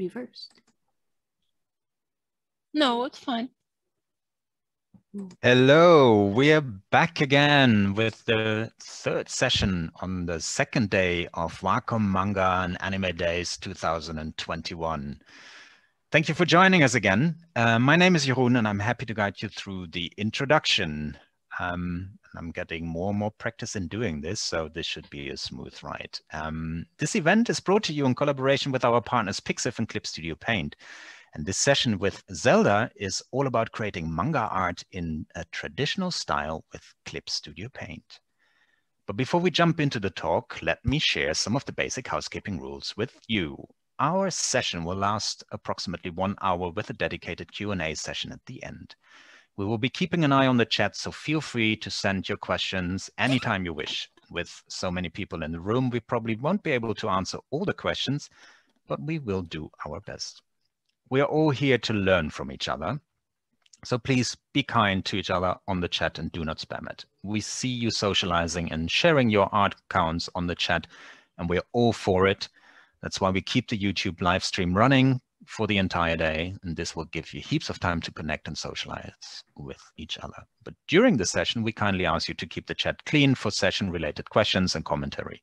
reversed. No, it's fine. Hello, we are back again with the third session on the second day of Wacom Manga and Anime Days 2021. Thank you for joining us again. My name is Jeroen and I'm happy to guide you through the introduction. I'm getting more and more practice in doing this, so this should be a smooth ride. This event is brought to you in collaboration with our partners Pixiv and Clip Studio Paint. And this session with Zelda is all about creating manga art in a traditional style with Clip Studio Paint. But before we jump into the talk, let me share some of the basic housekeeping rules with you. Our session will last approximately 1 hour with a dedicated Q&A session at the end. We will be keeping an eye on the chat, so feel free to send your questions anytime you wish. With so many people in the room, we probably won't be able to answer all the questions, but we will do our best. We are all here to learn from each other, so please be kind to each other on the chat and do not spam it. We see you socializing and sharing your art accounts on the chat, and we're all for it. That's why we keep the YouTube live stream running for the entire day, and this will give you heaps of time to connect and socialize with each other. But during the session, we kindly ask you to keep the chat clean for session-related questions and commentary.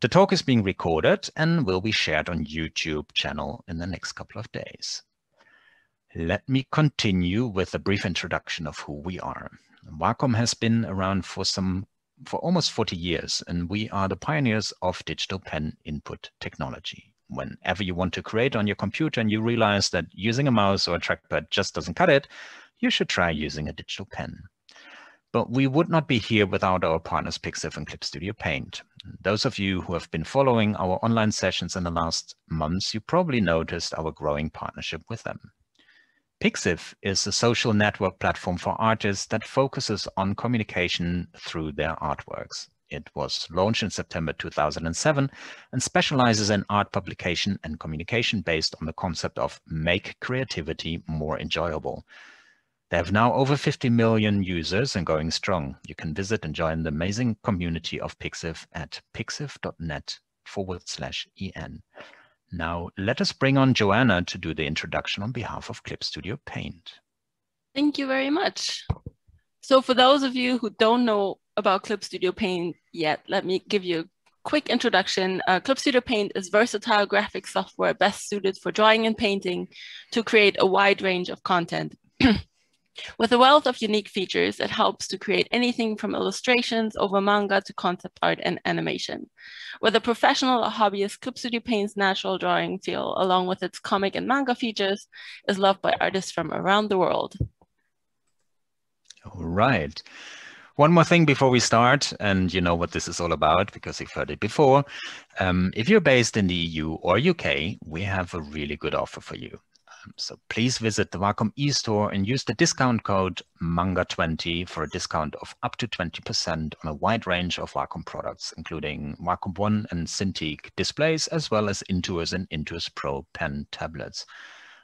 The talk is being recorded and will be shared on YouTube channel in the next couple of days. Let me continue with a brief introduction of who we are. Wacom has been around for almost 40 years, and we are the pioneers of digital pen input technology. Whenever you want to create on your computer and you realize that using a mouse or a trackpad just doesn't cut it, you should try using a digital pen. But we would not be here without our partners Pixiv and Clip Studio Paint. Those of you who have been following our online sessions in the last months, you probably noticed our growing partnership with them. Pixiv is a social network platform for artists that focuses on communication through their artworks. It was launched in September 2007 and specializes in art publication and communication based on the concept of make creativity more enjoyable. They have now over 50 million users and going strong. You can visit and join the amazing community of Pixiv at pixiv.net/en. Now, let us bring on Joanna to do the introduction on behalf of Clip Studio Paint. Thank you very much. So for those of you who don't know about Clip Studio Paint yet, let me give you a quick introduction. Clip Studio Paint is versatile graphic software best suited for drawing and painting to create a wide range of content. With a wealth of unique features, it helps to create anything from illustrations over manga to concept art and animation. Whether professional or hobbyist, Clip Studio Paint's natural drawing feel, along with its comic and manga features, is loved by artists from around the world. All right. One more thing before we start, and you know what this is all about because you've heard it before. If you're based in the EU or UK, we have a really good offer for you. So please visit the Wacom eStore and use the discount code MANGA20 for a discount of up to 20% on a wide range of Wacom products, including Wacom One and Cintiq displays, as well as Intuos and Intuos Pro pen tablets.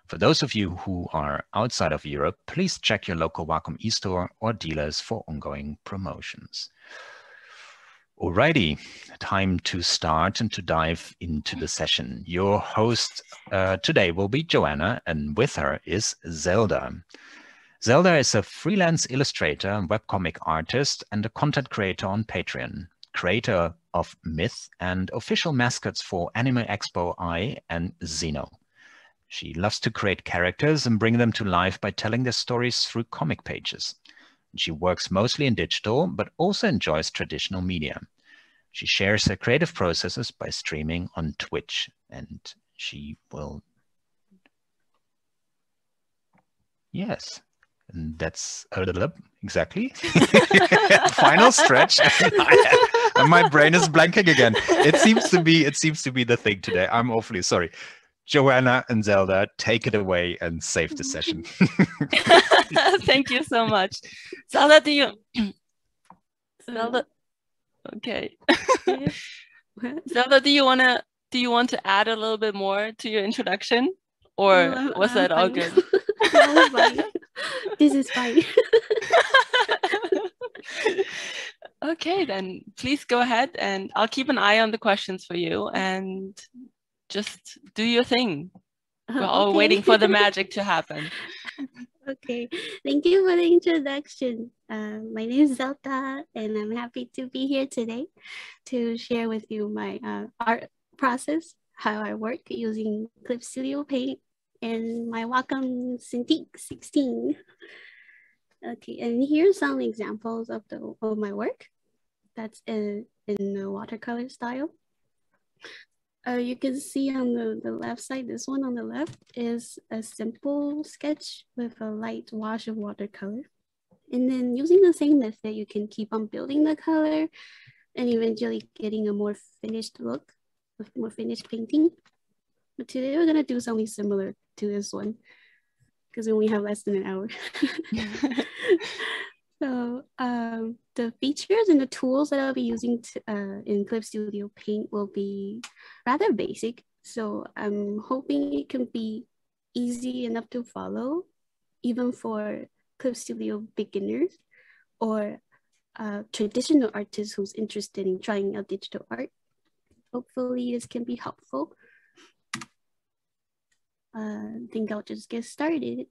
For those of you who are outside of Europe, please check your local Wacom eStore or dealers for ongoing promotions. Alrighty, time to start and to dive into the session. Your host today will be Joanna, and with her is Zelda. Zelda is a freelance illustrator, webcomic artist, and a content creator on Patreon, creator of Myth and official mascots for Anime Expo I and Xeno. She loves to create characters and bring them to life by telling their stories through comic pages. She works mostly in digital, but also enjoys traditional media. She shares her creative processes by streaming on Twitch, and she will... Yes, and that's a little exactly. Final stretch. And my brain is blanking again. It seems to be the thing today. I'm awfully sorry. Joanna and Zelda, take it away and save the session. Thank you so much. Zelda, do you... Zelda, okay. Zelda, do you want to add a little bit more to your introduction? Or no, was that all good? No, fine. This is fine. Okay, then please go ahead and I'll keep an eye on the questions for you and just do your thing. We're all waiting for the magic to happen. Okay, thank you for the introduction. My name is Zelda, and I'm happy to be here today to share with you my art process, how I work using Clip Studio Paint and my Wacom Cintiq 16. Okay, and here's some examples of my work that's in the watercolor style. You can see on the left side, this one on the left is a simple sketch with a light wash of watercolor. And then using the same method, you can keep on building the color and eventually getting a more finished look, a more finished painting. But today we're gonna do something similar to this one because we only have less than an hour. So the features and the tools that I'll be using in Clip Studio Paint will be rather basic. So I'm hoping it can be easy enough to follow, even for Clip Studio beginners or traditional artists who's interested in trying out digital art. Hopefully this can be helpful. I think I'll just get started.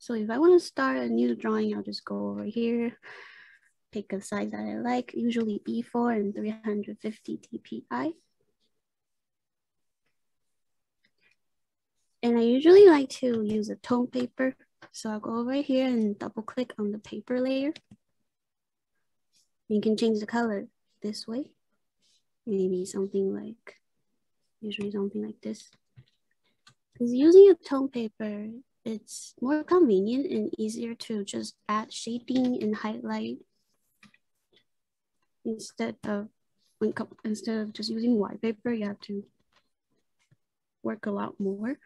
So if I want to start a new drawing, I'll just go over here, pick a size that I like, usually B4 and 350 dpi. And I usually like to use a tone paper. So I'll go over here and double click on the paper layer. You can change the color this way. Maybe something like, usually something like this. Because using a tone paper, it's more convenient and easier to just add shading and highlight instead of just using white paper. You have to work a lot more.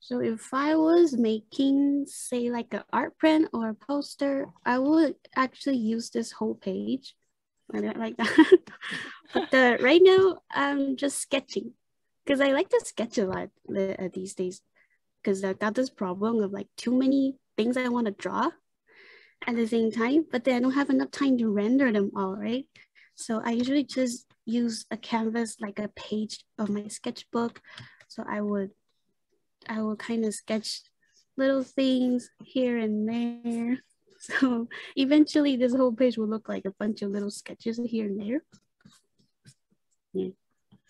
So if I was making, say, like an art print or a poster, I would actually use this whole page. I don't like that. But right now I'm just sketching, because I like to sketch a lot these days, because I've got this problem of like too many things I want to draw at the same time, but then I don't have enough time to render them all, right? So I usually just use a canvas, like a page of my sketchbook. So I would kind of sketch little things here and there. So eventually this whole page will look like a bunch of little sketches here and there. Yeah,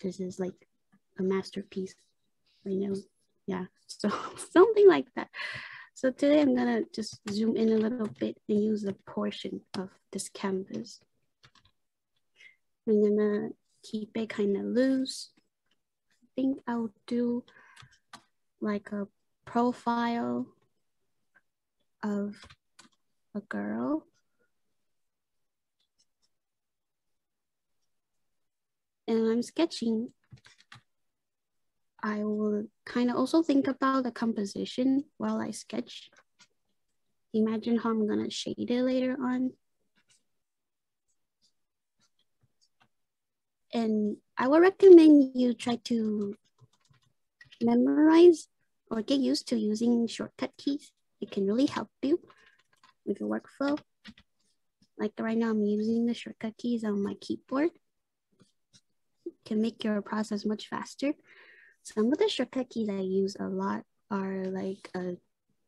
this is like a masterpiece right now. Yeah, so something like that. So today I'm gonna just zoom in a little bit and use a portion of this canvas. I'm gonna keep it kind of loose. I think I'll do like a profile of a girl. And I'm sketching. I will kind of also think about the composition while I sketch. Imagine how I'm gonna shade it later on. And I would recommend you try to memorize or get used to using shortcut keys. It can really help you with your workflow. Like right now, I'm using the shortcut keys on my keyboard. It can make your process much faster. Some of the shortcut keys I use a lot are like a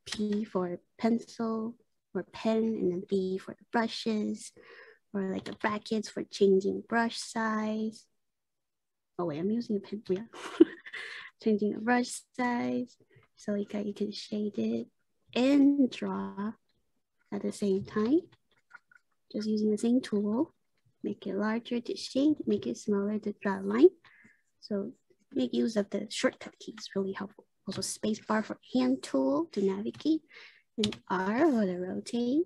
P for pencil or pen, and a B for the brushes, or like the brackets for changing brush size. Oh wait, I'm using a pen, yeah. Changing the brush size, so like you can shade it and draw at the same time. Just using the same tool, make it larger to shade, make it smaller to draw a line. So make use of the shortcut keys, really helpful. Also space bar for hand tool to navigate, and R for the rotate.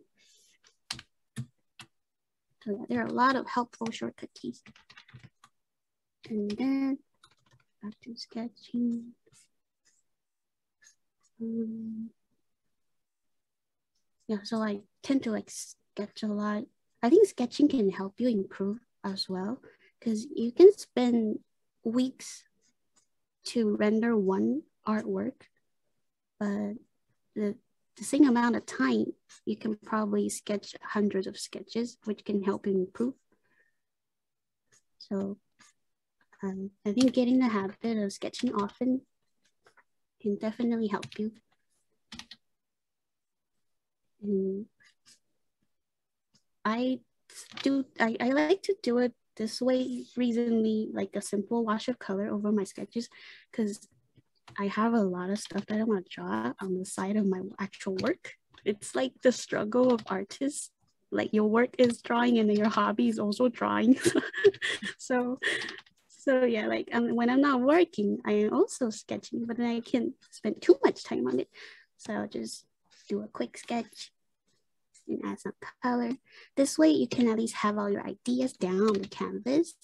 So yeah, there are a lot of helpful shortcut keys. And then back to sketching. Yeah, so I tend to like sketch a lot. I think sketching can help you improve as well, because you can spend weeks to render one artwork, but the same amount of time, you can probably sketch hundreds of sketches, which can help you improve. So I think getting the habit of sketching often can definitely help you. And I like to do it this way recently, like a simple wash of color over my sketches, because I have a lot of stuff that I want to draw on the side of my actual work. It's like the struggle of artists. Like your work is drawing and then your hobby is also drawing. So yeah, like when I'm not working, I am also sketching, but then I can't spend too much time on it. So I'll just do a quick sketch and add some color. This way you can at least have all your ideas down on the canvas.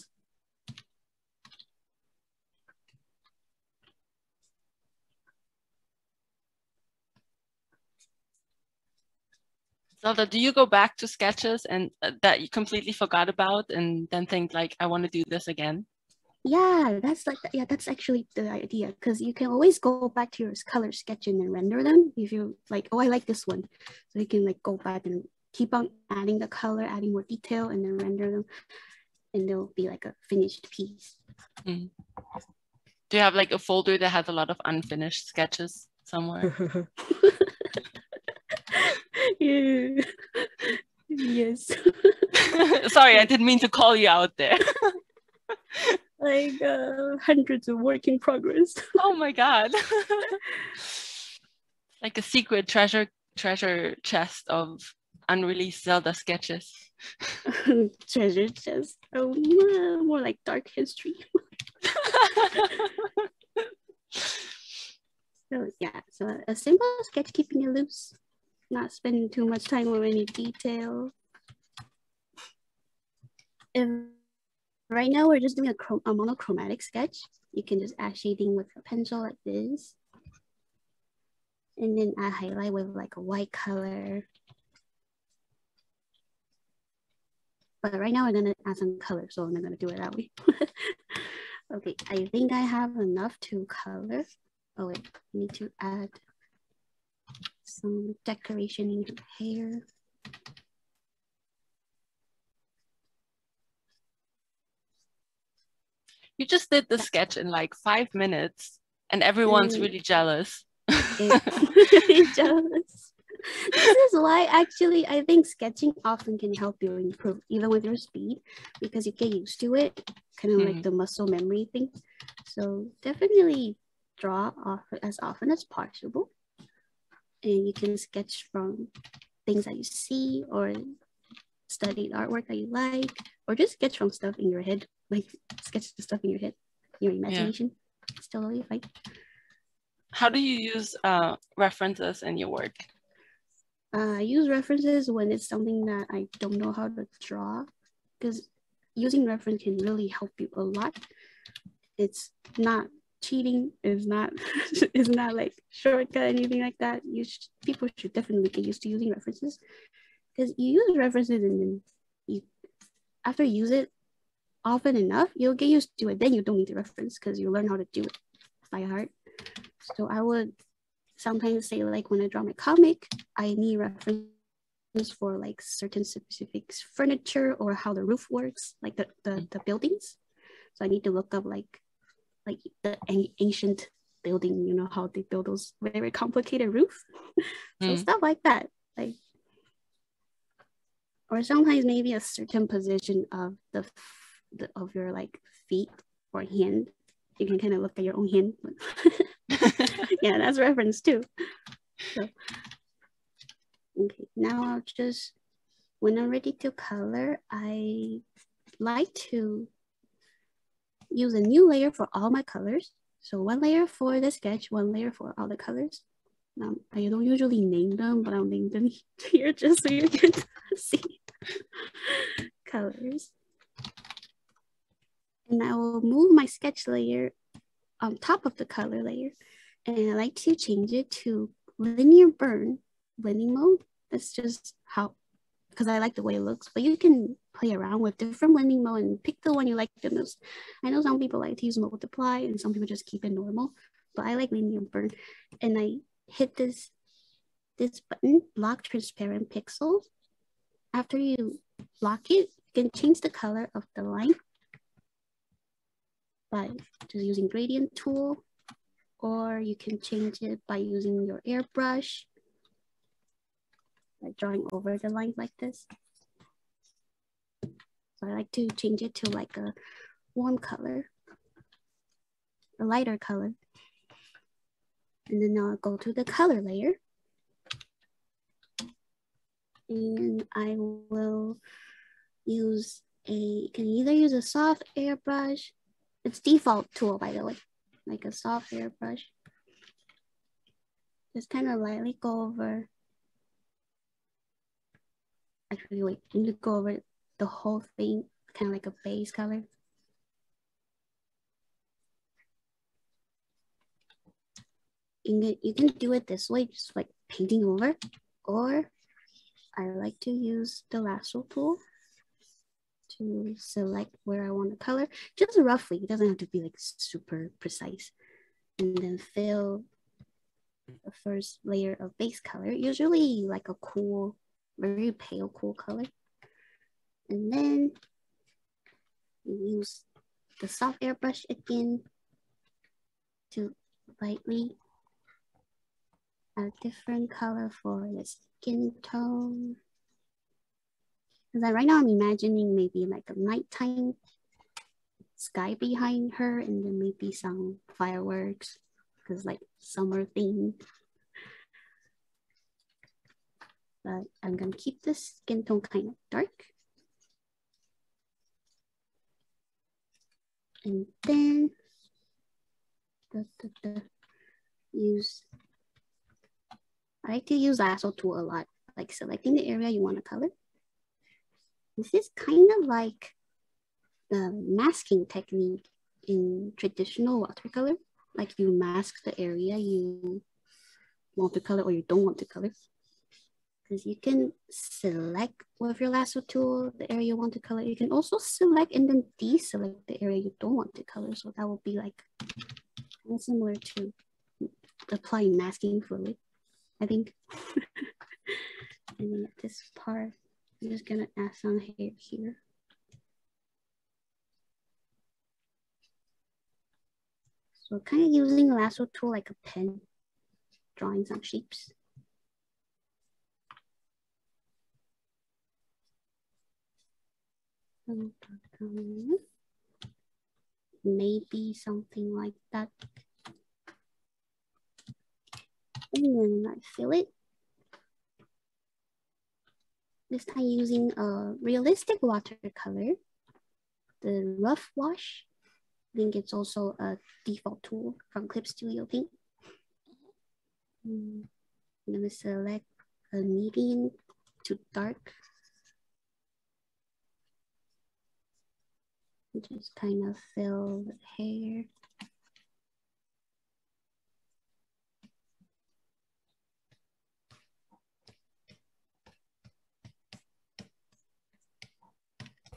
Zelda, do you go back to sketches and that you completely forgot about and then think like, I want to do this again? Yeah, that's actually the idea, because you can always go back to your color sketch and then render them if you like, oh, I like this one. So you can like go back and keep on adding the color, adding more detail, and then render them, and they'll be like a finished piece. Mm. Do you have like a folder that has a lot of unfinished sketches somewhere? Yeah. Yes. Sorry, I didn't mean to call you out there. Like hundreds of work in progress. Oh my god. Like a secret treasure chest of unreleased Zelda sketches. Treasure chest. Oh, more like dark history. So yeah, so a simple sketch, keeping your loops, not spending too much time on any detail. And right now we're just doing a monochromatic sketch. You can just add shading with a pencil like this, and then add highlight with like a white color. But right now we're gonna add some color, so I'm not gonna do it that way. Okay, I think I have enough to color. Oh wait, I need to add some decoration in her hair. You just did the sketch in like 5 minutes and everyone's really jealous. Really jealous. This is why actually I think sketching often can help you improve even with your speed, because you get used to it, kind of like the muscle memory thing. So definitely draw often as possible. And you can sketch from things that you see or studied artwork that you like, or just sketch from stuff in your head, like sketch the stuff in your head, your imagination. Yeah. It's totally fine. How do you use references in your work? I use references when it's something that I don't know how to draw, because using reference can really help you a lot. It's not cheating, is not is not like shortcut, anything like that. People should definitely get used to using references, because you use references and then you, after you use it often enough, you'll get used to it. Then you don't need the reference because you learn how to do it by heart. So I would sometimes say, like when I draw my comic, I need references for like certain specific furniture or how the roof works, like the buildings. So I need to look up like the ancient building, you know, how they build those very complicated roofs. So stuff like that, like, or sometimes maybe a certain position of of your like feet or hand. You can kind of look at your own hand. Yeah, that's reference too. So, okay, now I'll just, when I'm ready to color, I like to use a new layer for all my colors. So one layer for the sketch, one layer for all the colors. I don't usually name them, but I'll name them here just so you can see colors. And I will move my sketch layer on top of the color layer. And I like to change it to linear burn, blending mode. That's just how, because I like the way it looks, but you can play around with different blending mode and pick the one you like the most. I know some people like to use multiply and some people just keep it normal, but I like linear burn. And I hit this button, block transparent pixels. After you block it, you can change the color of the line by just using gradient tool, or you can change it by using your airbrush, by drawing over the lines like this. So I like to change it to like a warm color, a lighter color. And then I'll go to the color layer. And I will use a, you can either use a soft airbrush, it's default tool by the way, like a soft airbrush. Just kind of lightly go over, actually wait, you need to go over the whole thing, kind of like a base color. You can do it this way, just like painting over, or I like to use the lasso tool to select where I want to color, just roughly, it doesn't have to be like super precise. And then fill the first layer of base color, usually like a cool, very pale, cool color. And then use the soft airbrush again to lightly add a different color for the skin tone. Because right now I'm imagining maybe like a nighttime sky behind her, and then maybe some fireworks, because like summer theme. But I'm gonna keep the skin tone kind of dark. And then use, I like to use lasso tool a lot, like selecting the area you want to color. This is kind of like the masking technique in traditional watercolor. Like you mask the area you want to color or you don't want to color. Because you can select with your lasso tool the area you want to color. You can also select and then deselect the area you don't want to color. So that will be like similar to applying masking fluid, I think. And then at this part, I'm just gonna add some hair here. So kind of using the lasso tool like a pen, drawing some shapes. Maybe something like that. And then I fill it. This time using a realistic watercolor, the rough wash. I think it's also a default tool from Clip Studio Paint. I'm gonna select a medium to dark. Just kind of fill the hair.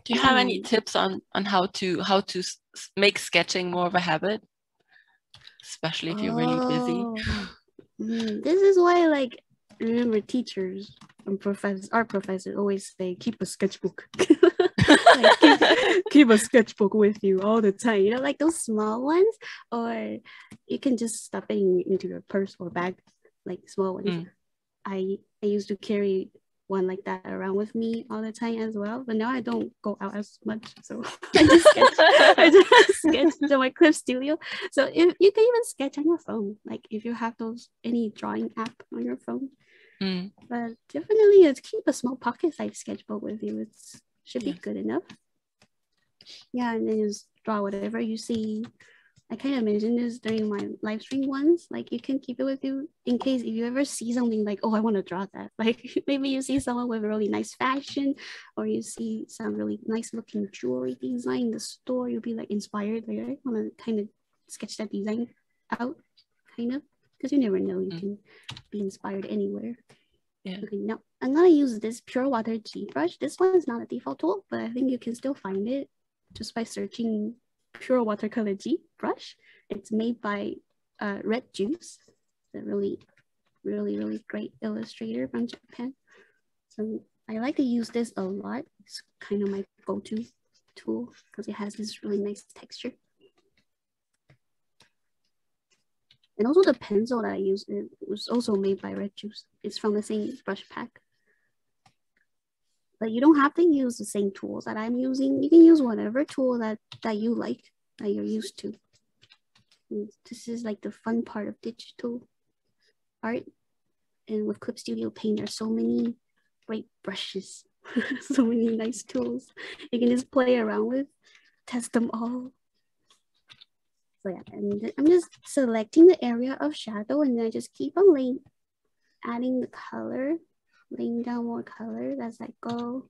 Do you have any tips on how to make sketching more of a habit, especially if you're really busy? This is why, like, remember teachers and professors, our professors always say, keep a sketchbook. Like, keep a sketchbook with you all the time. You know, like those small ones, or you can just stuff it into your purse or bag, like small ones. Mm. I used to carry one like that around with me all the time as well, but now I don't go out as much, so I just sketch to my Clip Studio. So if you can even sketch on your phone, like if you have those, any drawing app on your phone. Mm. But definitely just keep a small pocket-sized sketchbook with you. It should be good enough. Yeah, and then just draw whatever you see. I kind of mentioned this during my live stream once, like you can keep it with you in case if you ever see something like, oh, I want to draw that. Like maybe you see someone with really nice fashion, or you see some really nice looking jewelry design in the store, you'll be like inspired, like I want to kind of sketch that design out, kind of, because you never know, you can be inspired anywhere. Yeah. Okay, now I'm going to use this Pure Water G brush. This one is not a default tool, but I think you can still find it just by searching Pure Watercolor G brush. It's made by Red Juice, a really great illustrator from Japan. So I like to use this a lot. It's kind of my go-to tool because it has this really nice texture. And also the pencil that I used, it was also made by Red Juice. It's from the same brush pack. But you don't have to use the same tools that I'm using. You can use whatever tool that you like, that you're used to. And this is like the fun part of digital art. And with Clip Studio Paint, there's so many great brushes, so many nice tools you can just play around with, test them all. So yeah, and I'm just selecting the area of shadow, and then I just keep on laying, adding the color, laying down more color as I go.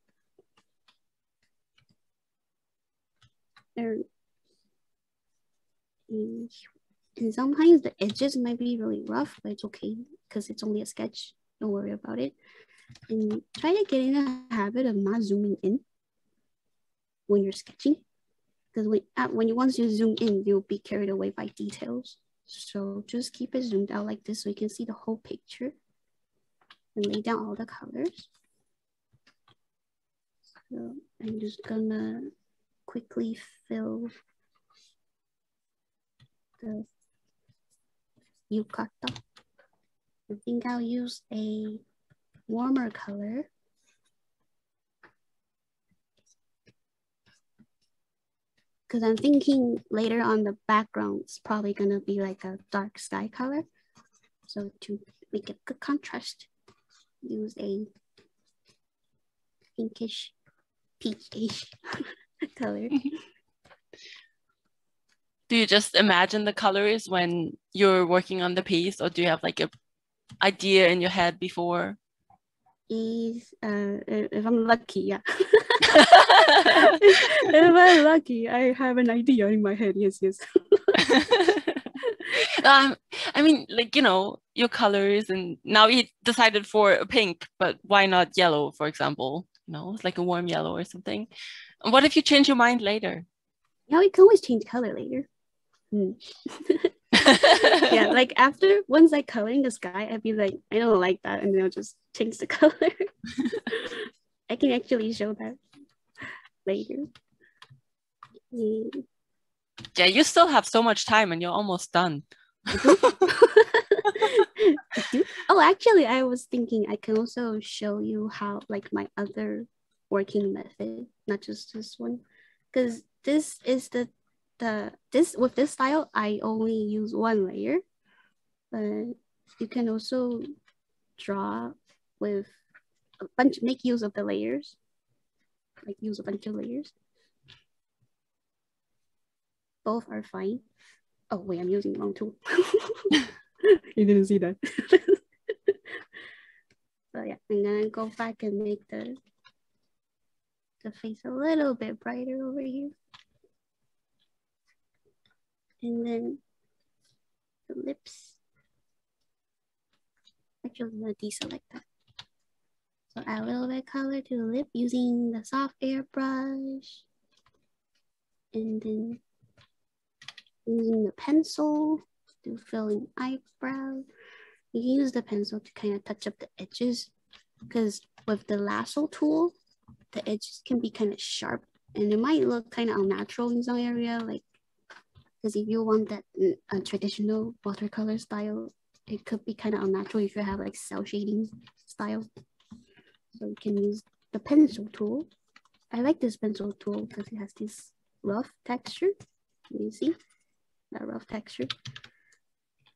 And sometimes the edges might be really rough, but it's okay because it's only a sketch. Don't worry about it. And try to get in the habit of not zooming in when you're sketching, because when you once you zoom in, you'll be carried away by details. So just keep it zoomed out like this so you can see the whole picture, and lay down all the colors. So I'm just gonna quickly fill the yukata. I think I'll use a warmer color. Because I'm thinking later on the background is probably going to be like a dark sky color. So to make a good contrast, use a pinkish, peachish color. Do you just imagine the colors when you're working on the piece, or do you have like a idea in your head before? If I'm lucky, yeah. If I'm lucky, I have an idea in my head. Yes, yes. I mean, like, you know, your colors, and now you decided for a pink, but why not yellow, for example? No, it's like a warm yellow or something. And what if you change your mind later? Yeah, we can always change color later. Yeah, like after, once I color in the sky, I'd be like, I don't like that, and then I'll just change the color. I can actually show that later. Yeah, you still have so much time, and you're almost done. Oh, actually, I was thinking I can also show you how, like, my other working method, not just this one, because this is with this style, I only use one layer, but you can also draw with a bunch, make use of the layers, like use a bunch of layers. Both are fine. Oh wait, I'm using the wrong tool. You didn't see that. So yeah, I'm gonna go back and make the face a little bit brighter over here. And then the lips. Actually, I'm going to deselect that. So add a little bit of color to the lip using the soft airbrush. And then using the pencil to fill in eyebrow. You can use the pencil to kind of touch up the edges, because with the lasso tool, the edges can be kind of sharp and it might look kind of unnatural in some area, like, because if you want that traditional watercolor style, it could be kind of unnatural if you have like cell shading style. So you can use the pencil tool. I like this pencil tool because it has this rough texture. You see that rough texture.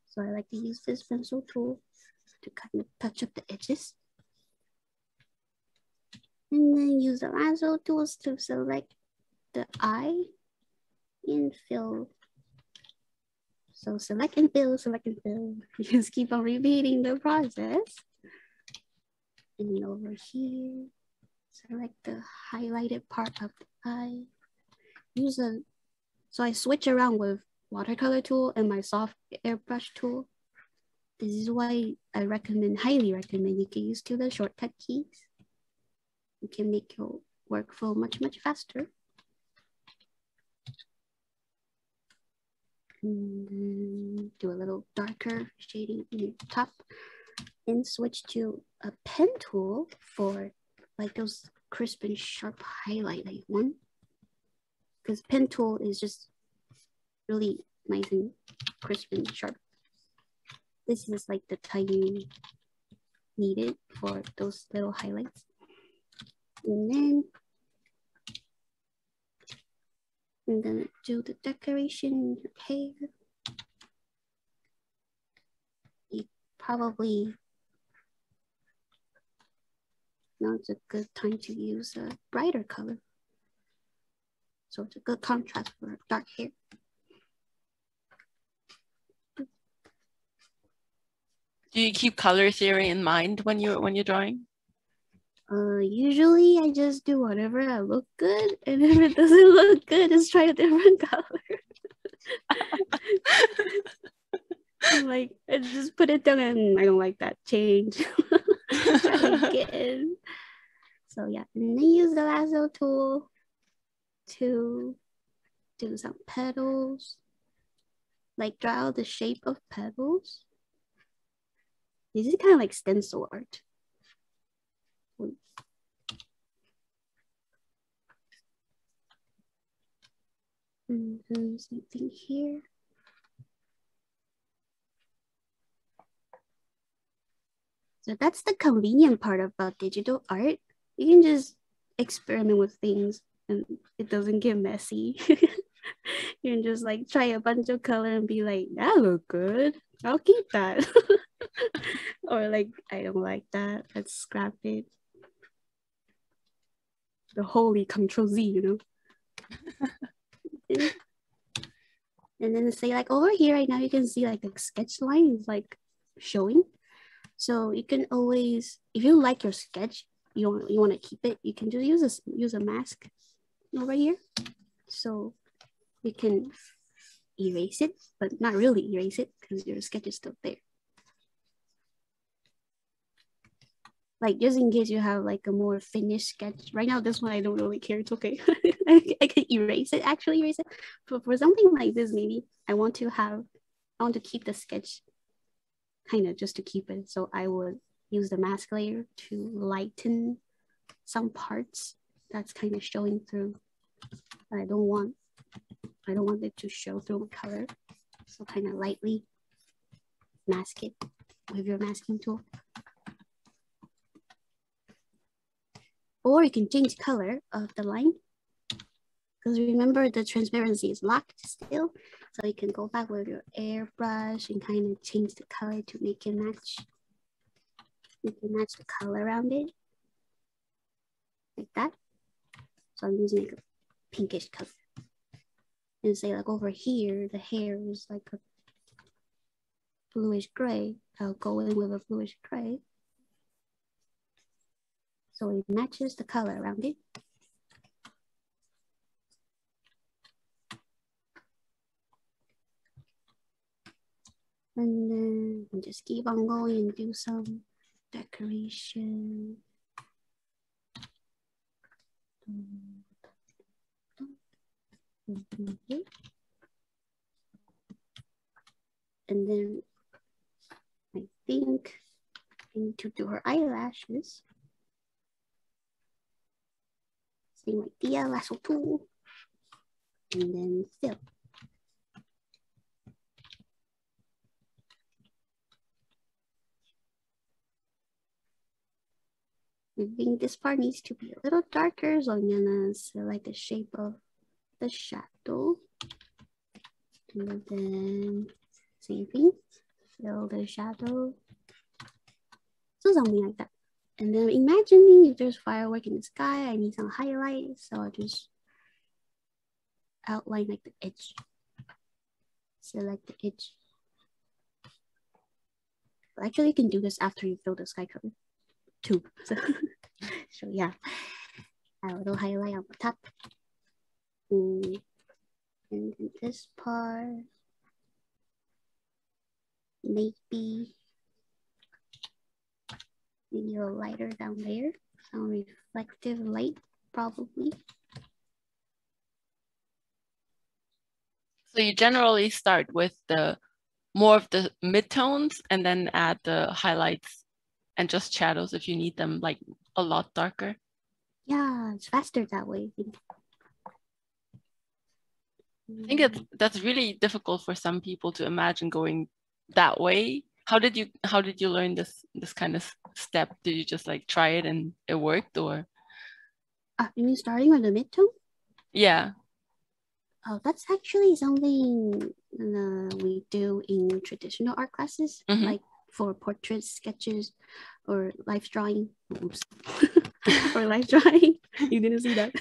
So I like to use this pencil tool to kind of touch up the edges. And then use the lasso tools to select the eye and fill. So select and fill, select and fill. You just keep on repeating the process. And over here, select the highlighted part of the eye. So I switch around with watercolor tool and my soft airbrush tool. This is why I highly recommend you can use to the shortcut keys. You can make your workflow much, much faster. And then do a little darker shading in the top, and switch to a pen tool for like those crisp and sharp highlight that you want. Because pen tool is just really nice and crisp and sharp. This is like the taiyu needed for those little highlights. And then I'm gonna do the decoration here. It probably now's a good time to use a brighter color. So it's a good contrast for dark hair. Do you keep color theory in mind when you're drawing? Usually I just do whatever I look good, and if it doesn't look good, just try a different color. Like, I just put it down and I don't like that, change. Try again. So yeah, and then use the lasso tool to do some petals, like draw out the shape of petals. This is kind of like stencil art. And something here. So that's the convenient part about digital art. You can just experiment with things and it doesn't get messy. You can just like try a bunch of color and be like, that look good, I'll keep that. Or like, I don't like that, let's scrap it. The holy Control Z, you know? And then say like over here right now you can see like a sketch line is like showing, so you can always, if you like your sketch, you want to keep it, you can just use a mask over here, so you can erase it, but not really erase it because your sketch is still there. Like, just in case you have like a more finished sketch. Right now, this one, I don't really care. It's okay. I can erase it, actually erase it. But for something like this, maybe I want to keep the sketch kind of just to keep it. So I would use the mask layer to lighten some parts that's kind of showing through. I don't want it to show through with color. So kind of lightly mask it with your masking tool. Or you can change color of the line, because remember the transparency is locked still, so you can go back with your airbrush and kind of change the color to make it match. You can match the color around it, like that. So I'm using like a pinkish color. And say like over here, the hair is like a bluish gray. I'll go in with a bluish gray. So it matches the color around it. And then we'll just keep on going and do some decoration. And then I think I need to do her eyelashes. Same idea, lasso tool, and then fill. I think this part needs to be a little darker, so I'm gonna select the shape of the shadow. And then same thing, fill the shadow. So something like that. And then imagine if there's firework in the sky, I need some highlights, so I'll just outline like the edge. Select the edge. Well, actually, you can do this after you fill the sky color too. So yeah, a little highlight on the top. And then this part, maybe a lighter down there, some reflective light, probably. So you generally start with the more of the midtones and then add the highlights and just shadows if you need them like a lot darker. Yeah, it's faster that way. I think that's really difficult for some people to imagine going that way. How did you learn this kind of step? Did you just like try it and it worked, or? You mean starting with the mid-tone? Yeah. Oh, that's actually something we do in traditional art classes, mm-hmm. like for portraits, sketches, or life drawing. Oops. Or life drawing. You didn't see that.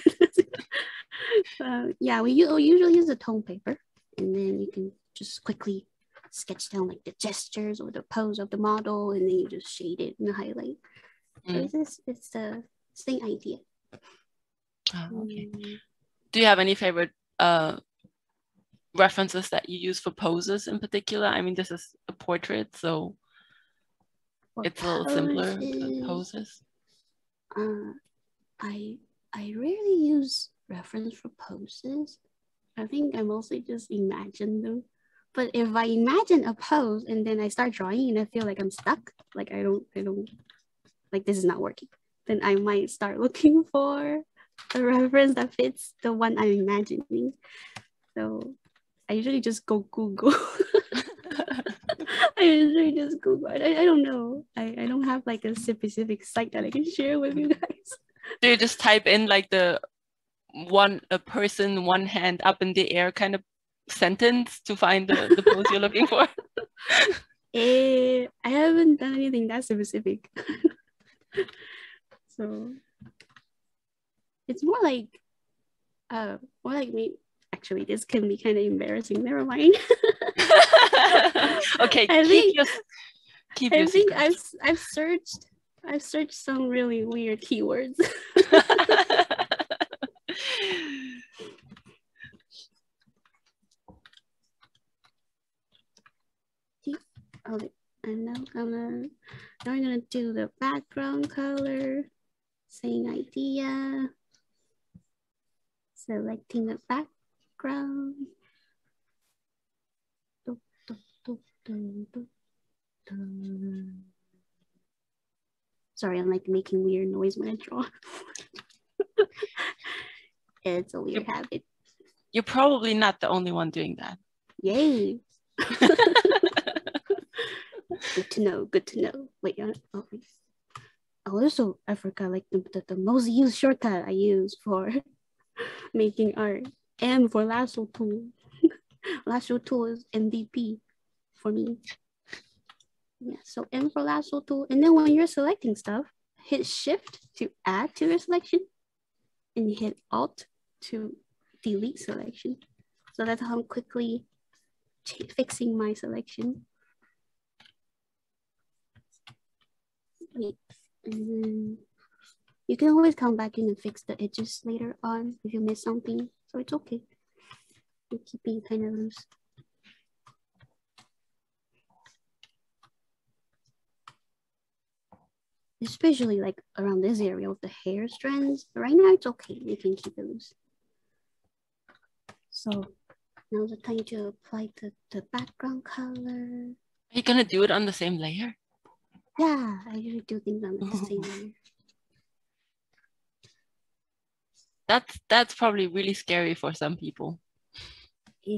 Yeah, we usually use a tone paper, and then you can just quickly sketch down like the gestures or the pose of the model, and then you just shade it and highlight. Mm. So it's the same idea. Oh, okay. Do you have any favorite references that you use for poses in particular? I mean, this is a portrait, so for it's poses, a little simpler than poses. I rarely use reference for poses. I think I mostly just imagine them. But if I imagine a pose and then I start drawing and I feel like I'm stuck, like I don't like this is not working, then I might start looking for a reference that fits the one I'm imagining. So I usually just go Google. I don't know. I don't have like a specific site that I can share with you guys. Do you just type in like the one hand up in the air kind of sentence to find the pose you're looking for? I haven't done anything that specific. So it's more like me. Actually, this can be kind of embarrassing. Never mind. Okay, I think I've searched some really weird keywords. Okay, I'm now I'm gonna do the background color. Same idea. Selecting the background. Sorry, I'm like making weird noise when I draw. It's a weird habit. You're probably not the only one doing that. Yay. Good to know. Wait, okay. Also, I forgot like the most used shortcut I use for making art. M for lasso tool. Lasso tool is MVP for me. Yeah, so M for lasso tool. And then when you're selecting stuff, hit shift to add to your selection and hit alt to delete selection. So that's how I'm quickly fixing my selection. And then you can always come back in and fix the edges later on if you miss something, so it's okay. You're keeping kind of loose. Especially like around this area with the hair strands. Right now it's okay, you can keep it loose. So now the time to apply the background color. Are you gonna do it on the same layer? Yeah, I usually do things on the same layer. That's probably really scary for some people. If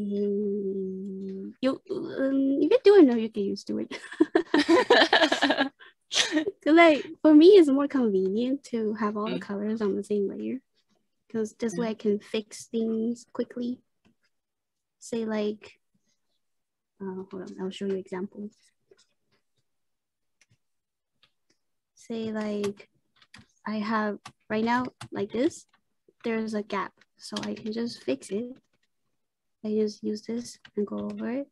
you do it now, you can used to it. So like for me, it's more convenient to have all the colors on the same layer, because this way I can fix things quickly. Say like, hold on, I'll show you examples. Say like I have right now like this, there's a gap, so I can just fix it. I just use this and go over it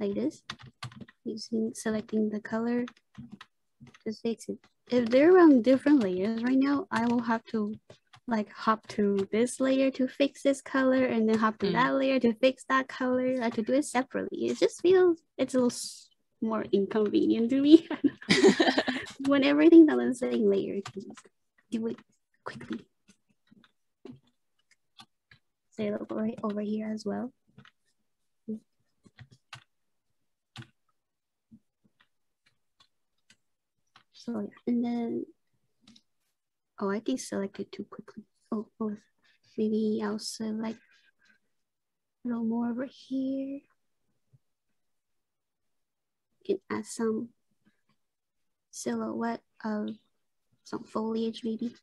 like this, using selecting the color, just fix it. If they're on different layers right now, I will have to like hop to this layer to fix this color, and then hop to that layer to fix that color. I have to do it separately. It just feels it's a little more inconvenient to me. When everything's on the same layer, you can just do it quickly. Say over here as well. So yeah, and then oh, I think select it too quickly. Oh, maybe I'll select a little more over here. You can add some silhouette of some foliage maybe.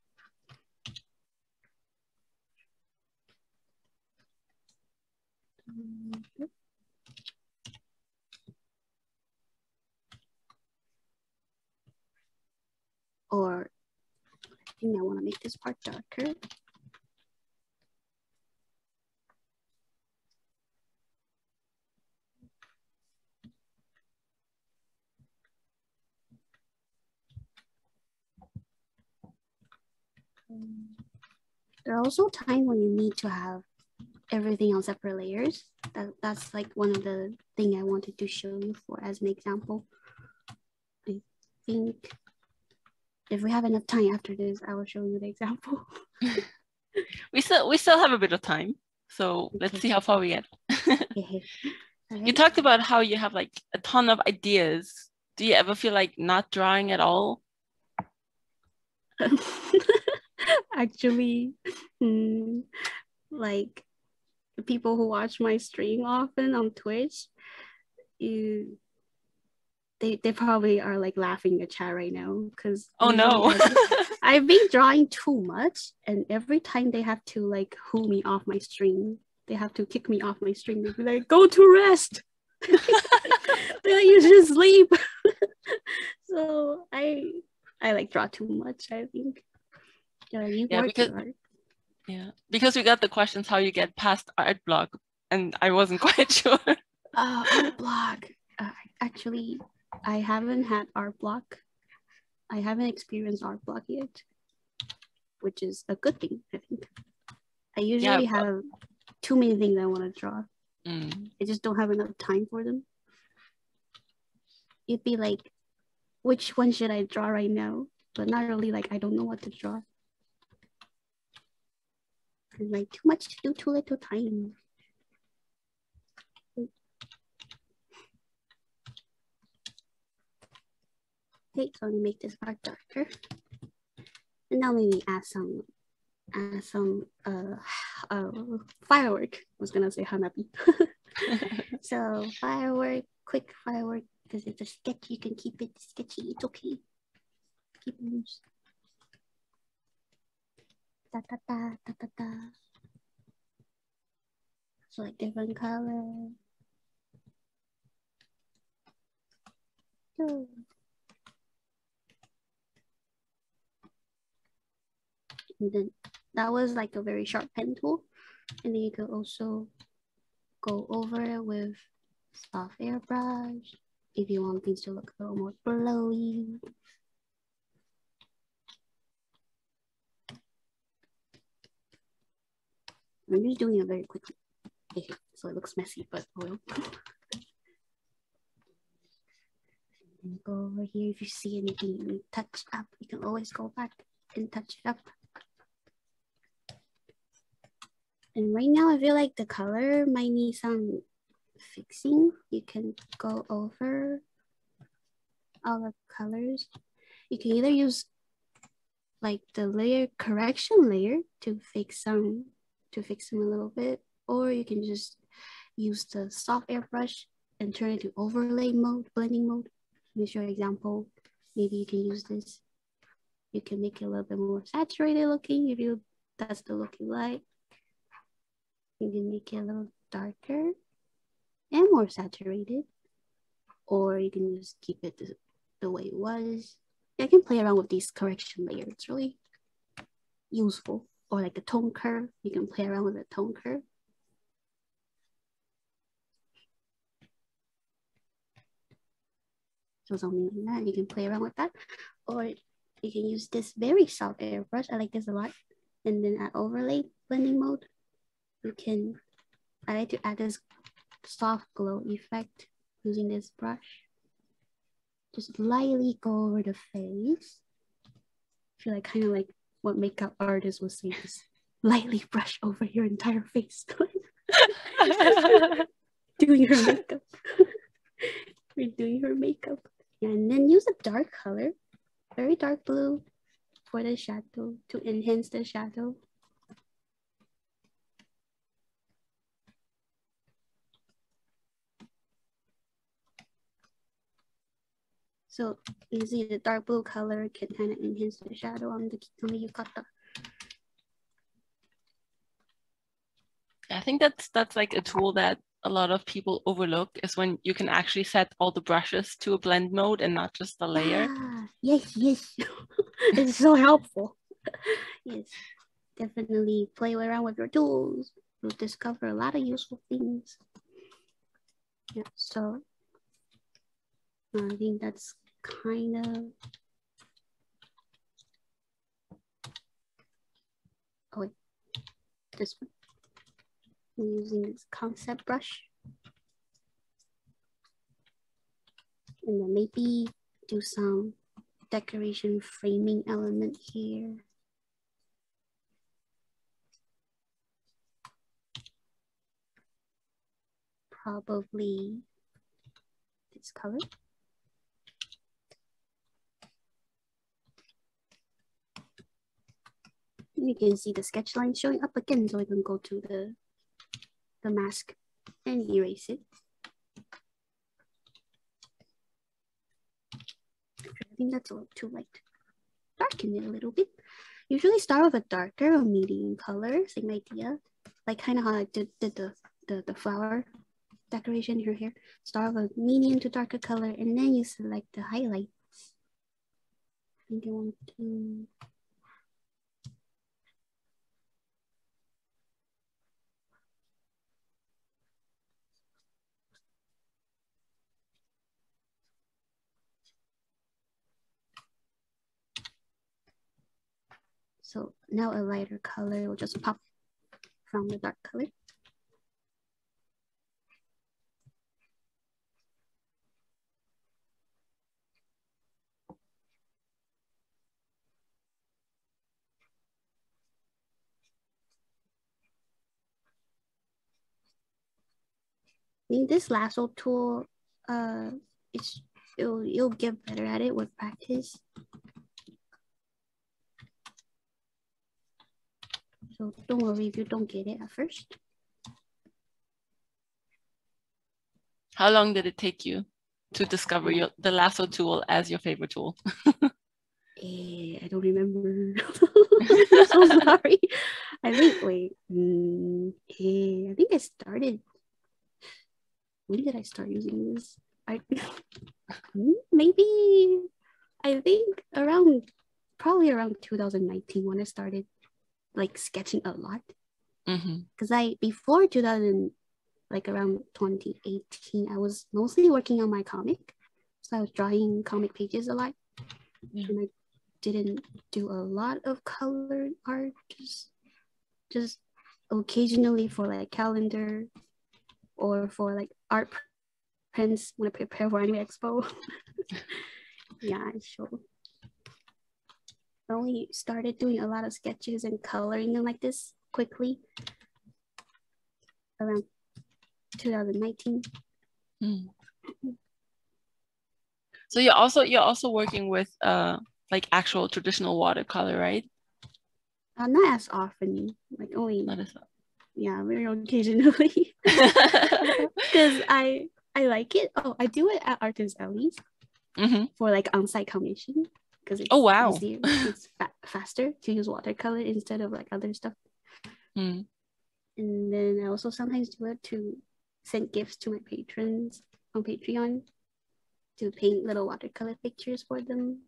Or I think I want to make this part darker. There are also times when you need to have everything on separate layers. That's like one of the things I wanted to show you for as an example. I think if we have enough time after this, I will show you the example. we still have a bit of time, so let's see how far we get. Okay. Right. You talked about how you have like a ton of ideas. Do you ever feel like not drawing at all? Actually, like people who watch my stream often on Twitch, they probably are like laughing in the chat right now because oh no, I've been drawing too much, and every time they have to like hoo me off my stream, they have to kick me off my stream. They be like, "Go to rest." They're like, "You should sleep." So I like draw too much, I think. Because we got the questions how you get past art block, and I wasn't quite sure. Art block. Actually, I haven't had art block. I haven't experienced art block yet, which is a good thing, I think. I usually have too many things I want to draw. I just don't have enough time for them. It'd be like, which one should I draw right now? But not really, like, I don't know what to draw. It's like too much to do, too little time. Okay, so I'm gonna make this part darker. And now maybe add some firework. I was gonna say Hanabi. So firework, quick firework, because it's a sketch, you can keep it sketchy, it's okay. Keep it loose. Da, da, da, da, da, da. So like different color. Ooh. And then that was like a very sharp pen tool, and then you could also go over it with soft airbrush if you want things to look a little more blowy. I'm just doing it very quickly, so it looks messy, but I will. And go over here. If you see anything you touch up, you can always go back and touch it up. And right now, I feel like the color might need some fixing. You can go over all the colors. You can either use like the layer correction layer to fix them a little bit, or you can just use the soft airbrush and turn it to overlay mode, blending mode. Here's your example. Maybe you can use this. You can make it a little bit more saturated looking if you, that's the look you like. You can make it a little darker and more saturated, or you can just keep it the way it was. I can play around with these correction layers. It's really useful. Or like the tone curve, you can play around with the tone curve. So something like that, you can play around with that. Or you can use this very soft airbrush, I like this a lot. And then at overlay blending mode, you can, I like to add this soft glow effect using this brush. Just lightly go over the face. I feel like kind of like what makeup artists would say is lightly brush over your entire face. Doing her makeup. We're doing her makeup. And then use a dark color, very dark blue for the shadow, to enhance the shadow. So you see the dark blue color can kind of enhance the shadow on the yukata. I think that's like a tool that a lot of people overlook, is when you can actually set all the brushes to a blend mode and not just the layer. Ah, yes, yes. It's so helpful. Yes, definitely play around with your tools. You'll discover a lot of useful things. Yeah, so I think that's kind of... Oh, wait, this one. I'm using this concept brush. And then maybe do some decoration framing element here. Probably this color. You can see the sketch line showing up again, so I can go to the mask and erase it. I think that's a little too light. Darken it a little bit. Usually start with a darker or medium color, same idea. Like kind of how I did the flower decoration in her hair. Start with a medium to darker color, and then you select the highlights. I think I want to... So now a lighter color will just pop from the dark color. I think this lasso tool, you'll get better at it with practice. So don't worry if you don't get it at first. How long did it take you to discover the lasso tool as your favorite tool? I don't remember. I'm so sorry. I think I started. When did I start using this? I think probably around 2019 when I started like sketching a lot, because I before 2000, like around 2018, I was mostly working on my comic, so I was drawing comic pages a lot, and I didn't do a lot of colored art, just occasionally for like calendar or for like art prints when I prepare for Anime Expo. Yeah, sure. I only started doing a lot of sketches and coloring them like this quickly around 2019. So you're also working with like actual traditional watercolor, right? Not as often, like only not as often. Yeah, very occasionally, because I like it. Oh, I do it at Artist Alley's for like on-site commission. Because it's easier, it's faster to use watercolor instead of like other stuff. And then I also sometimes do it to send gifts to my patrons on Patreon to paint little watercolor pictures for them.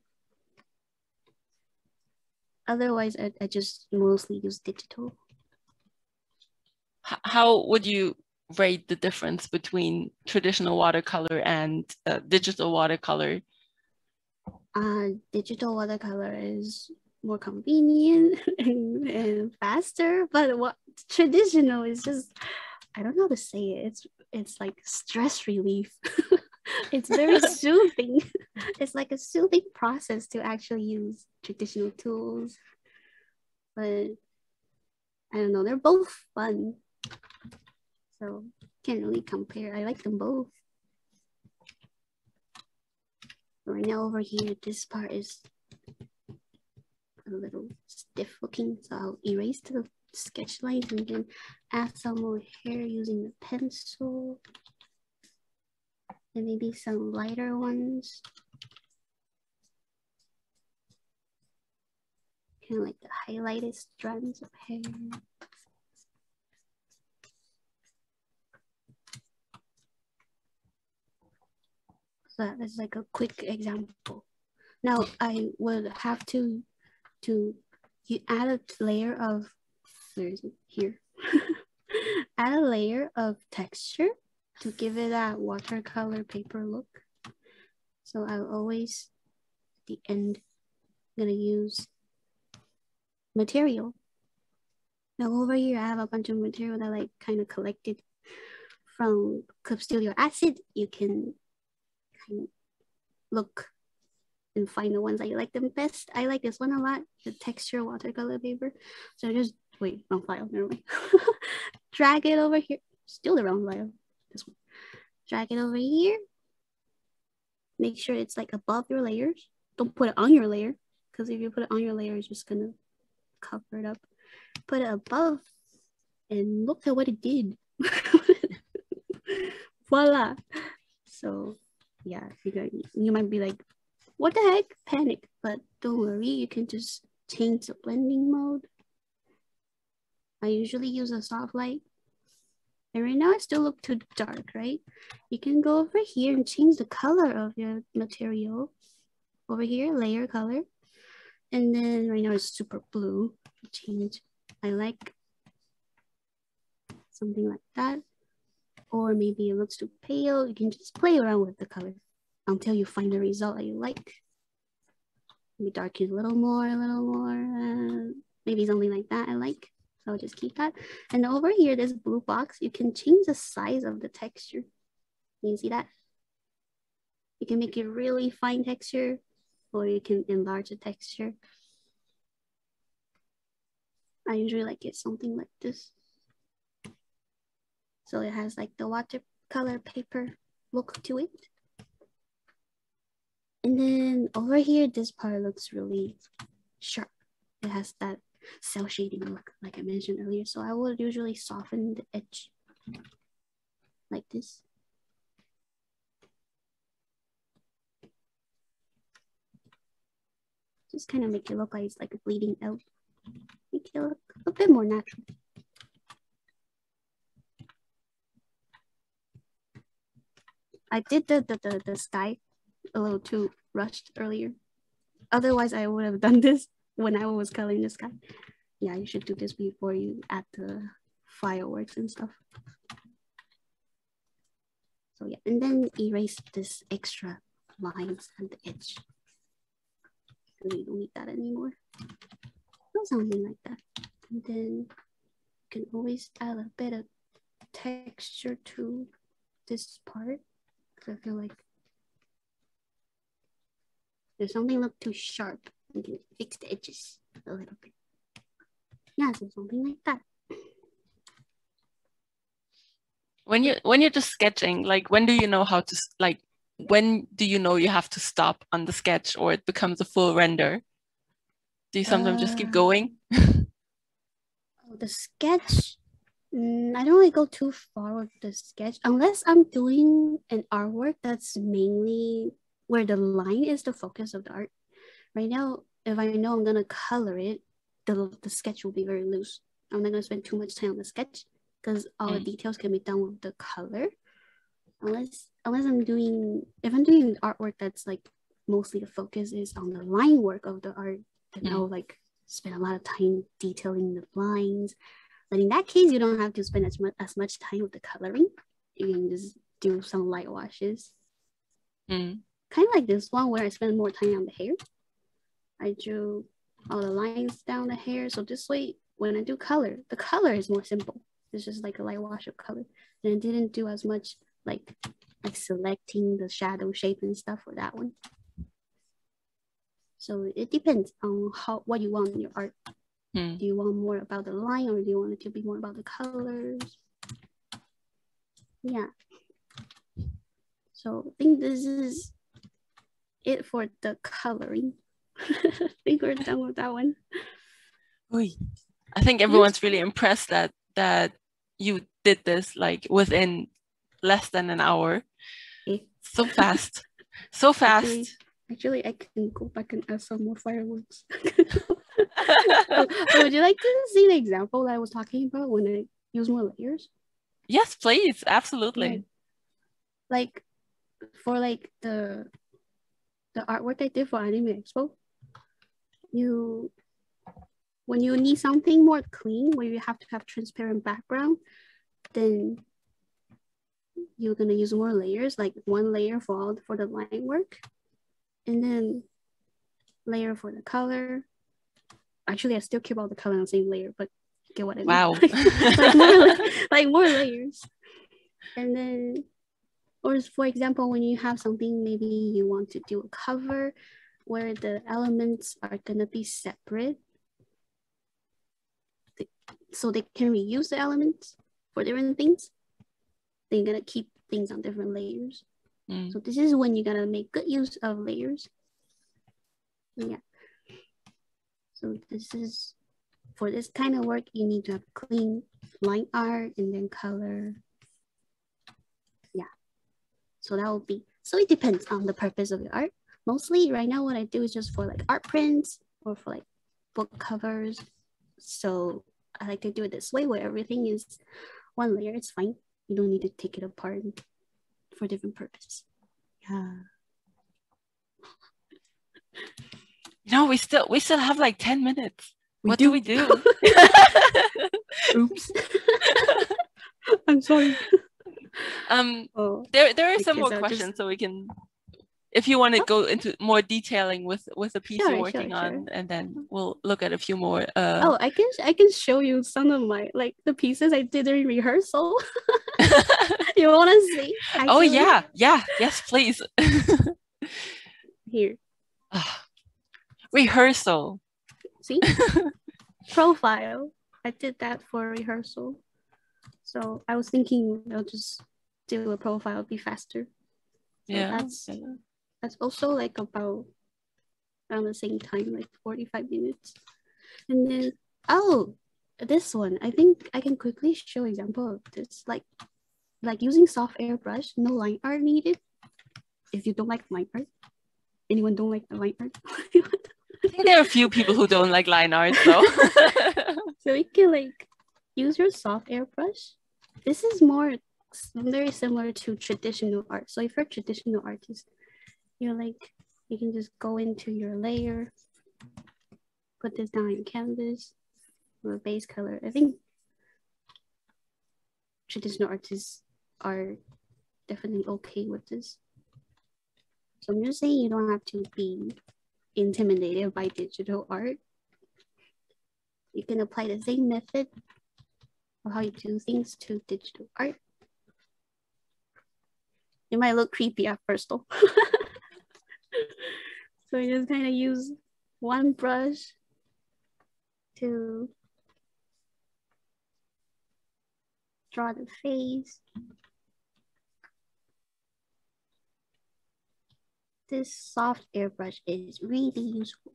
Otherwise, I just mostly use digital. How would you rate the difference between traditional watercolor and digital watercolor? Digital watercolor is more convenient and faster, but what traditional is just, I don't know how to say it. It's like stress relief. It's very soothing. It's like a soothing process to actually use traditional tools. But I don't know, they're both fun. So can't really compare. I like them both. Right now over here, this part is a little stiff looking, so I'll erase the sketch lines and then add some more hair using the pencil. And maybe some lighter ones kind of like the highlighted strands of hair. So that's like a quick example. Now I would have to you add a layer of, where is it? Here. Add a layer of texture to give it that watercolor paper look. So I'll always, at the end, I'm gonna use material. Now over here, I have a bunch of material that I like kind of collected from Clip Studio Acid. You can kind of look and find the ones that you like them best. I like this one a lot, the texture watercolor paper. So just, wait, wrong file, never mind. Drag it over here, still the wrong file, this one. Drag it over here. Make sure it's like above your layers. Don't put it on your layer, because if you put it on your layer, it's just gonna cover it up. Put it above and look at what it did. Voila. So yeah, you might be like, what the heck? Panic, but don't worry, you can just change the blending mode. I usually use a soft light. And right now it still looks too dark, right? You can go over here and change the color of your material. Over here, layer color. And then right now it's super blue. Change. I like something like that. Or maybe it looks too pale. You can just play around with the color until you find the result that you like. Maybe darken a little more, maybe something like that I like. So I'll just keep that. And over here, this blue box, you can change the size of the texture. You see that? You can make it really fine texture, or you can enlarge the texture. I usually like it something like this. So it has like the watercolor paper look to it. And then over here, this part looks really sharp. It has that cell shading look, like I mentioned earlier. So I would usually soften the edge like this. Just kind of make it look like it's like a bleeding out. Make it look a bit more natural. I did the sky a little too rushed earlier. Otherwise, I would have done this when I was coloring the sky. Yeah, you should do this before you add the fireworks and stuff. So yeah, and then erase this extra lines at the edge. We don't need that anymore. So something like that. And then you can always add a bit of texture to this part, because I feel like if something look too sharp, you can fix the edges a little bit. Yeah, so something like that. When you're just sketching, like when do you know how to, like when do you know you have to stop on the sketch or it becomes a full render? Do you sometimes just keep going? The sketch, I don't really go too far with the sketch unless I'm doing an artwork that's mainly where the line is the focus of the art. Right now, if I know I'm gonna color it, the sketch will be very loose. I'm not gonna spend too much time on the sketch because all the details can be done with the color. Unless I'm doing, if I'm doing artwork that's like mostly the focus is on the line work of the art, then I'll like spend a lot of time detailing the lines. But in that case, you don't have to spend as much time with the coloring. You can just do some light washes. Kind of like this one where I spend more time on the hair. I drew all the lines down the hair. So this way, when I do color, the color is more simple. It's just like a light wash of color. And I didn't do as much like selecting the shadow shape and stuff for that one. So it depends on what you want in your art. Do you want more about the line or do you want it to be more about the colors? Yeah. So I think this is it for the coloring. I think we're done with that one. I think everyone's really impressed that you did this like within less than an hour. So fast. So fast. Actually, I can go back and add some more fireworks. Would you like to see the example that I was talking about when I use more layers? Yes, please. Absolutely. Like for like the artwork I did for Anime Expo, when you need something more clean, where you have to have transparent background, then you're gonna use more layers, like one layer for all for the line work, and then layer for the color. Actually, I still keep all the color on the same layer, but get what I mean. Wow. like more layers. And then, or for example, when you have something, maybe you want to do a cover where the elements are gonna be separate, so they can reuse the elements for different things. They're gonna keep things on different layers. Mm. So this is when you're gonna make good use of layers. Yeah. So this is, for this kind of work, you need to have clean line art and then color. Yeah. So that will be, so it depends on the purpose of your art. Mostly right now what I do is just for like art prints or for like book covers. So I like to do it this way where everything is one layer, it's fine. You don't need to take it apart for different purposes. Yeah. No, we still have like 10 minutes. What do we do? Oops. I'm sorry. There are some more questions, so we can, if you want to go into more detailing with the piece you're working on, and then we'll look at a few more. Oh, I can show you some of my, like the pieces I did in rehearsal. You want to see? Actually? Oh yeah, yeah, yes, please. Here. Rehearsal. See? Profile. I did that for rehearsal. So I was thinking I'll just do a profile, be faster. So yeah. That's also like about around the same time, like 45 minutes. And then, oh, this one. I think I can quickly show example of this. Like using soft airbrush, no line art needed. If you don't like line art, anyone don't like the line art? I think there are a few people who don't like line art, so. So you can like use your soft airbrush. This is more very similar to traditional art. So if you're a traditional artist, you're like, you can just go into your layer, put this down on your canvas, your base color. I think traditional artists are definitely okay with this. So I'm just saying you don't have to be intimidated by digital art. You can apply the same method of how you do things to digital art. It might look creepy at first though. So you just kind of use one brush to draw the face. This soft airbrush is really useful.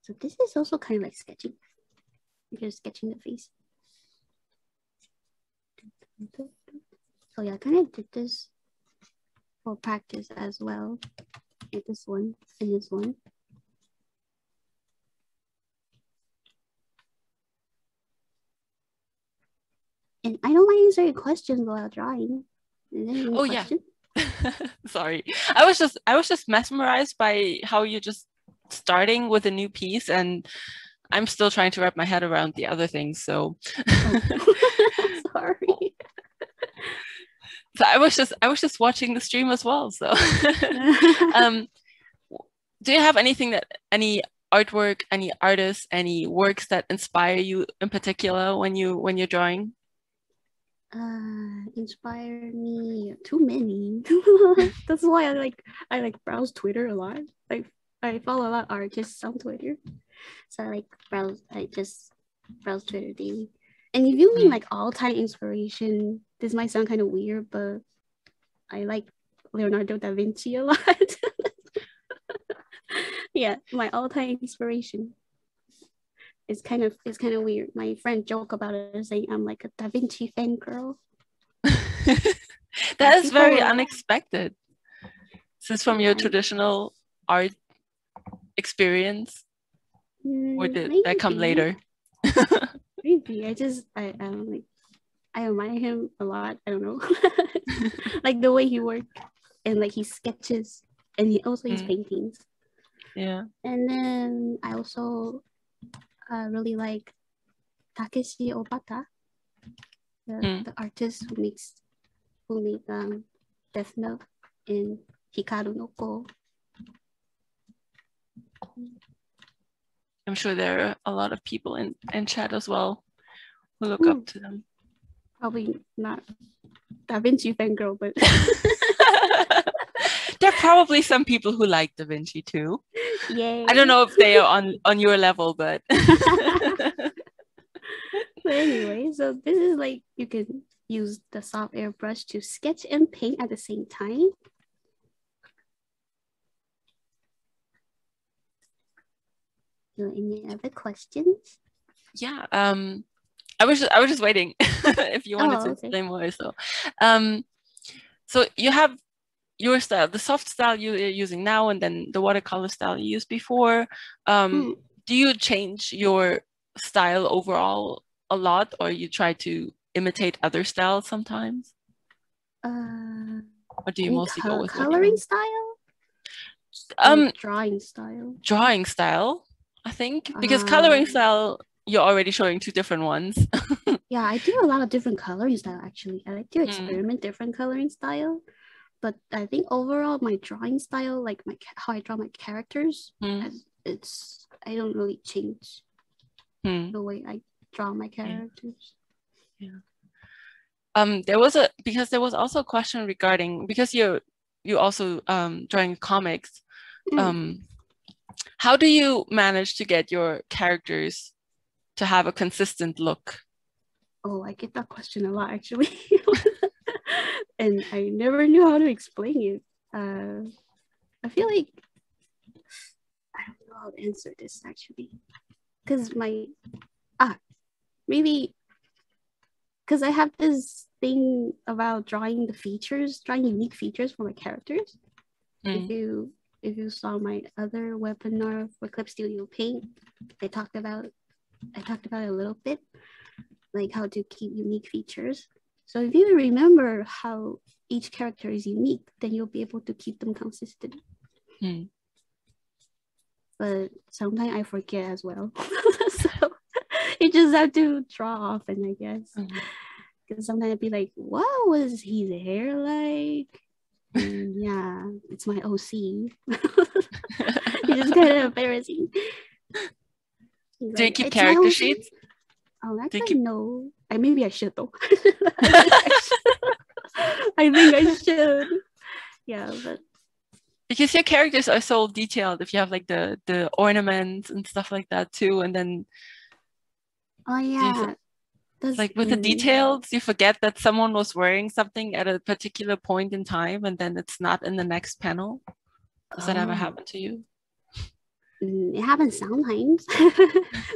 So this is also kind of like sketching. You're just sketching the face. So yeah, I kind of did this for practice as well. Did this one and this one. And I don't want to answer your questions while drawing. Oh question? Yeah. Sorry. I was just mesmerized by how you're just starting with a new piece, and I'm still trying to wrap my head around the other things. So sorry. So I was just watching the stream as well. So do you have anything that any artwork, any artists, any works that inspire you in particular when you're drawing? Inspire me too many. That's why I browse Twitter a lot. Like I follow a lot of artists on Twitter, so I just browse Twitter daily. And if you mean like all-time inspiration, this might sound kind of weird, but I like Leonardo da Vinci a lot. Yeah, my all-time inspiration. It's kind of weird. My friend joke about it, saying I'm like a Da Vinci fan girl. That is very unexpected. Is this from your traditional art experience? Or did that come later? Maybe. I'm like, I admire him a lot. I don't know. Like the way he works and like his sketches and he also his paintings. Yeah. And then I also really like Takeshi Obata, the artist who makes Death Note and Hikaru no Go. I'm sure there are a lot of people in chat as well who look up to them. Probably not Da Vinci fangirl, but there are probably some people who like Da Vinci too. Yay. I don't know if they are on your level, but but anyway, so this is like you can use the soft airbrush to sketch and paint at the same time. Do any other questions? Yeah, I was just waiting if you wanted to say more. So, so you have your style, the soft style you're using now, and then the watercolor style you used before. Do you change your style overall a lot, or you try to imitate other styles sometimes? Or do you mostly go with coloring style? Drawing style. Drawing style, I think, because coloring style, you're already showing two different ones. Yeah, I do a lot of different coloring style actually. I like to experiment different coloring style, but I think overall my drawing style, like my how I draw my characters, I don't really change the way I draw my characters. Yeah. There was also a question regarding, because you also drawing comics. How do you manage to get your characters to have a consistent look? Oh, I get that question a lot actually. And I never knew how to explain it. I feel like I don't know how to answer this actually, because because I have this thing about drawing unique features for my characters. If you saw my other webinar for Clip Studio Paint, I talked about it a little bit, like how to keep unique features. So if you remember how each character is unique, then you'll be able to keep them consistent. But sometimes I forget as well. So you just have to draw often, I guess. Because sometimes I'd be like, what was his hair like? And yeah, it's my OC. It's just kind of embarrassing. He's do like, you keep character sheets? Oh, actually, no. Maybe I should though. I think I should. Yeah, but because your characters are so detailed, if you have like the ornaments and stuff like that too, and then oh yeah, like with the details, you forget that someone was wearing something at a particular point in time, and then it's not in the next panel. Does that ever happen to you? It happens sometimes.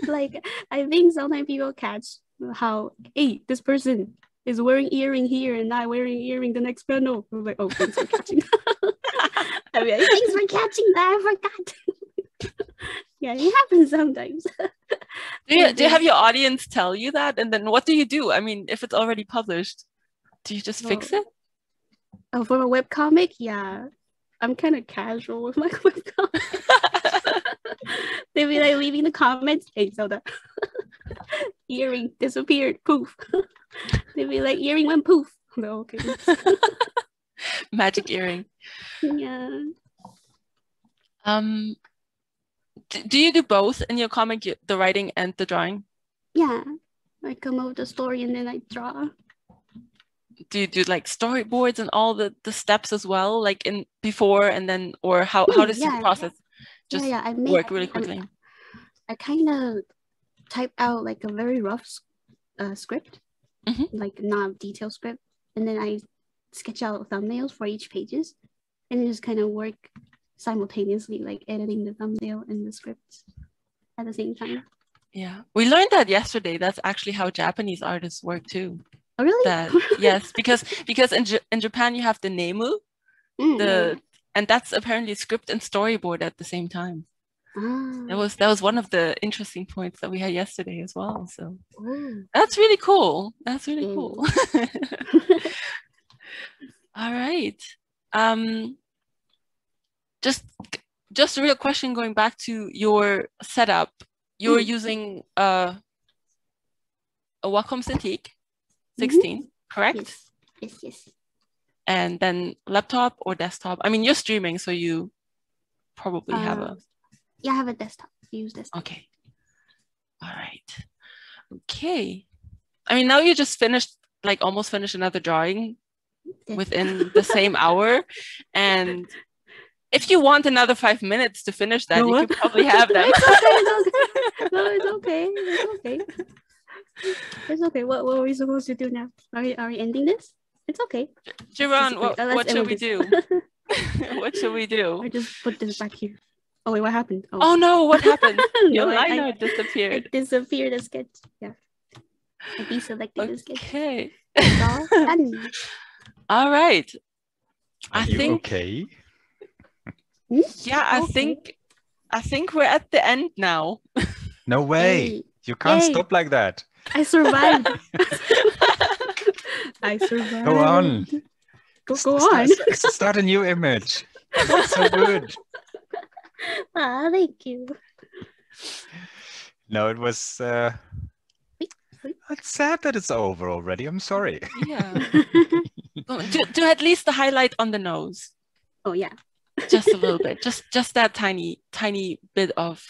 Like I think sometimes people catch how, hey, this person is wearing earring here and not wearing earring the next panel. I'm like, oh, thanks for catching. I mean, thanks for catching that. I forgot. Yeah, it happens sometimes. do you have your audience tell you that, and then what do you do? I mean, if it's already published, do you just fix it? Oh, for a webcomic, yeah, I'm kind of casual with my webcomic. They'd be like leaving the comments, hey Zelda, earring disappeared, poof. They'd be like, earring went poof. No, okay. Magic earring. Yeah. Do you do both in your comic, the writing and the drawing? Yeah, I come up with the story and then I draw. Do you do like storyboards and all the steps as well, like in before and then, or how does the process? Just work really quickly. I kind of type out like a very rough script, like not detailed script, and then I sketch out thumbnails for each pages, and I just kind of work simultaneously, like editing the thumbnail and the script at the same time. Yeah, we learned that yesterday. That's actually how Japanese artists work too. Oh, really? That, yes, because in Japan you have the nemu, and that's apparently script and storyboard at the same time. Oh. That was one of the interesting points that we had yesterday as well. So that's really cool. That's really cool. All right. Just a real question going back to your setup. You're using a Wacom Cintiq 16, correct? Yes. Yes. And then laptop or desktop? I mean, you're streaming, so you probably have a... Yeah, I have a desktop. Use desktop. Okay. All right. Okay. I mean, now you just finished, like almost finished another drawing within the same hour. And if you want another 5 minutes to finish that, you could probably have that. No, it's okay. It's okay. What are we supposed to do now? Are we ending this? It's okay. Jeroen, what should we do? What should we do? I just put this back here. Oh wait, what happened? Oh no, what happened? Your liner disappeared. It disappeared, the sketch. Yeah. I deselected the sketch. Okay. It's all done. All right. Okay? Yeah, I think we're at the end now. No way. Hey. You can't stop like that. I survived. I survived. Go on. Go on. Start a new image. That's so good. Ah, oh, thank you. No, it was it's sad that it's over already. I'm sorry. Yeah. do at least the highlight on the nose. Oh yeah. Just a little bit. Just that tiny bit of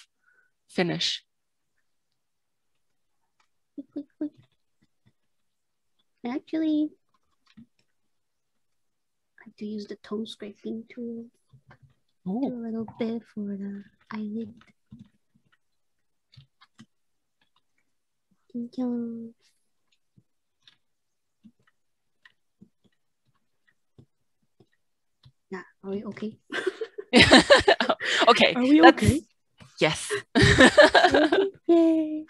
finish. Actually, I have to use the tone scraping tool. Ooh. A little bit for the eyelid. Yeah, are we okay? Okay. Are we okay? Yes. Yay.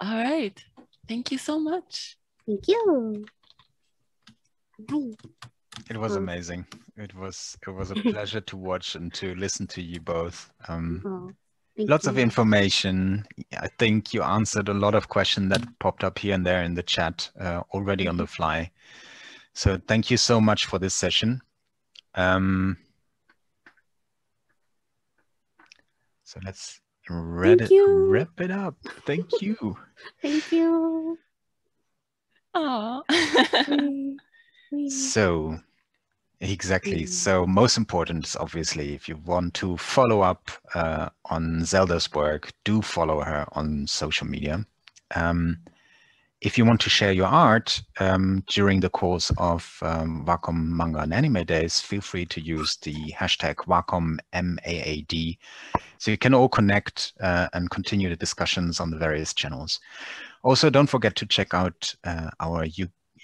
All right. Thank you so much. Thank you. Bye. It was amazing. It was a pleasure to watch and to listen to you both. Lots of information. I think you answered a lot of questions that popped up here and there in the chat already on the fly. So thank you so much for this session. So let's wrap it up. Thank you. Thank you. Aw. So exactly. So most important is obviously if you want to follow up on Zelda's work, do follow her on social media. If you want to share your art during the course of Wacom Manga and Anime Days, feel free to use the hashtag Wacom MAAD. So you can all connect and continue the discussions on the various channels. Also, don't forget to check out our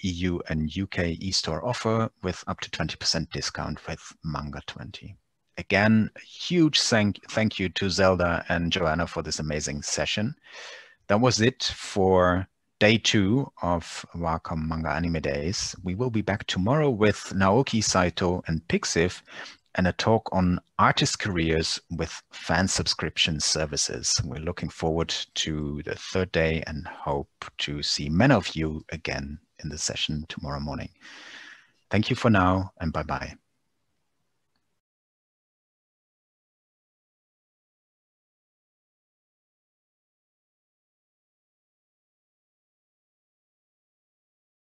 EU and UK eStore offer with up to 20% discount with MANGA20. Again, a huge thank you to Zelda and Joanna for this amazing session. That was it for day 2 of Wacom Manga Anime Days. We will be back tomorrow with Naoki Saito and Pixiv and a talk on artist careers with fan subscription services. We're looking forward to the 3rd day and hope to see many of you again in the session tomorrow morning. Thank you for now and bye-bye.